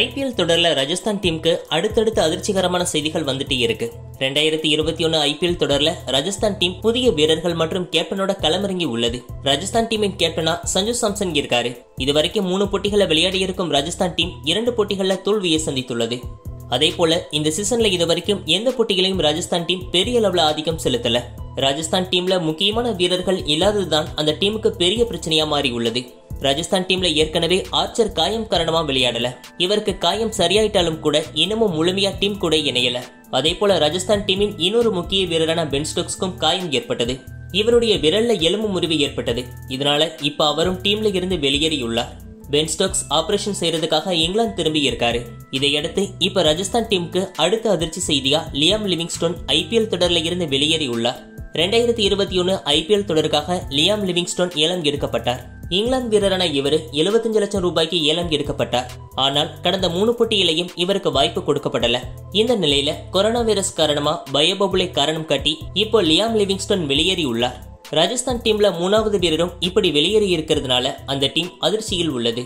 IPL தொடரில் ராஜஸ்தான் டீமுக்கு அடுத்தடுத்த அதிர்ச்சிகரமான செய்திகள் வந்துட்டே இருக்கு. 2021 ஐபிஎல் தொடரில் ராஜஸ்தான் டீம் புதிய வீரர்கள் மற்றும் கேப்டனோட களமிறங்கி உள்ளது. ராஜஸ்தான் டீமின் கேப்டனா சஞ்சு சாம்சன் இருக்காரு. இதுவரைக்கும் 3 போட்டிகளை விளையாடி இருக்கும் ராஜஸ்தான் டீம் 2 போட்டிகளில் தோல்வியை சந்தித்துள்ளது. அதே போல இந்த சீசன்ல இதுவரைக்கும் எந்த போட்டிகளையும் ராஜஸ்தான் டீம் பெரிய அளவில் ஆதிக்கம் செலுத்தல. ராஜஸ்தான் டீம்ல முக்கியமான வீரர்கள் இல்லாததுதான் அந்த டீமுக்கு பெரிய பிரச்சனையா மாறி உள்ளது. ராஜஸ்தான் டீம்ல ஏற்கனவே ஆர்ச்சர் காயம் காரணமா விளையாடல. இவருக்கு காயம் சரியாயிட்டாலும் கூட இன்னமும் முழுமையா டீம் கூட இணையல. அதே போல ராஜஸ்தான் டீமின் இன்னொரு முக்கிய வீரரான பென் ஸ்டோக்ஸ்க்கும் காயம் ஏற்பட்டது. இவருடைய விரல்ல எலும்பு முறிவு ஏற்பட்டது. இதனால இப்ப அவரும் டீம்ல இருந்து வெளியேறியுள்ளார். பென் ஸ்டோக்ஸ் ஆபரேஷன் செய்யறதுக்காக இங்கிலாந்து திரும்பி இருக்காரு. இதையடுத்து இப்ப ராஜஸ்தான் டீமுக்கு அடுத்த அதிர்ச்சி செய்தியா லியாம் லிவிங்ஸ்டோன் ஐபிஎல் தொடரில் இருந்து வெளியேறியுள்ளார். 2021 ஐபிஎல் தொடருக்காக லியாம் லிவிங்ஸ்டோன் ஏலம் எடுக்கப்பட்டார். இங்கிலாந்து வீரரான இவர் 75 லட்சம் ரூபாய்க்கு ஏலம் எடுக்கப்பட்டார். ஆனால் கடந்த 3 போட்டியிலையும் இவருக்கு வாய்ப்பு கொடுக்கப்படல. இந்த நிலையில கொரோனா வைரஸ் காரணமா பயபபுளை காரணம் காட்டி இப்போ லியாம் லிவிங்ஸ்டோன் வெளியேறியுள்ளார். ராஜஸ்தான் டீம்ல 3வது வீரரும் இப்படி வெளியேறி இருக்கிறதுனால அந்த டீம் அதிர்ச்சியில் உள்ளது.